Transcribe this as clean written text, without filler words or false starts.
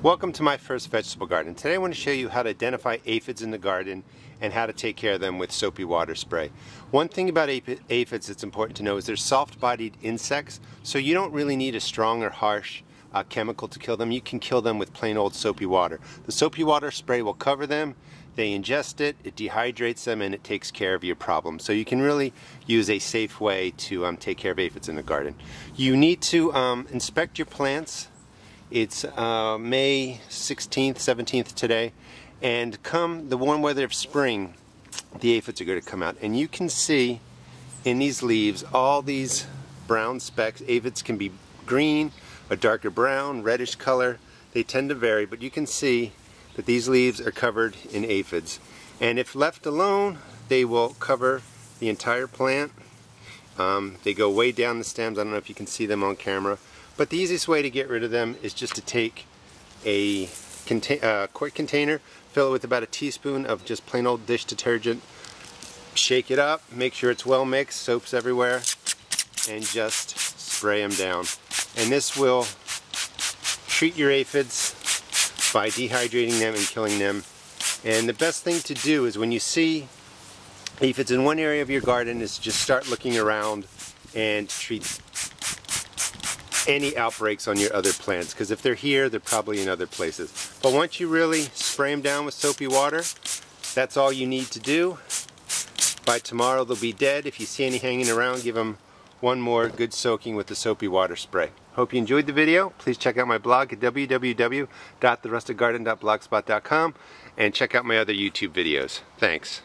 Welcome to my first vegetable garden. Today I want to show you how to identify aphids in the garden and how to take care of them with soapy water spray. One thing about aphids that's important to know is they're soft-bodied insects, so you don't really need a strong or harsh chemical to kill them. You can kill them with plain old soapy water. The soapy water spray will cover them, they ingest it, it dehydrates them, and it takes care of your problem. So you can really use a safe way to take care of aphids in the garden. You need to inspect your plants. It's May 16th, 17th today, and come the warm weather of spring, the aphids are going to come out. And you can see in these leaves all these brown specks. Aphids can be green, a darker brown, reddish color. They tend to vary, but you can see that these leaves are covered in aphids. And if left alone, they will cover the entire plant. They go way down the stems. I don't know if you can see them on camera. But the easiest way to get rid of them is just to take a quart container, fill it with about a teaspoon of just plain old dish detergent, shake it up, make sure it's well mixed, soap's everywhere, and just spray them down. And this will treat your aphids by dehydrating them and killing them. And the best thing to do is when you see aphids in one area of your garden is just start looking around and treat any outbreaks on your other plants, because if they're here, they're probably in other places. But once you really spray them down with soapy water, that's all you need to do. By tomorrow, they'll be dead. If you see any hanging around, give them one more good soaking with the soapy water spray. Hope you enjoyed the video. Please check out my blog at www.therustedgarden.blogspot.com and check out my other YouTube videos. Thanks.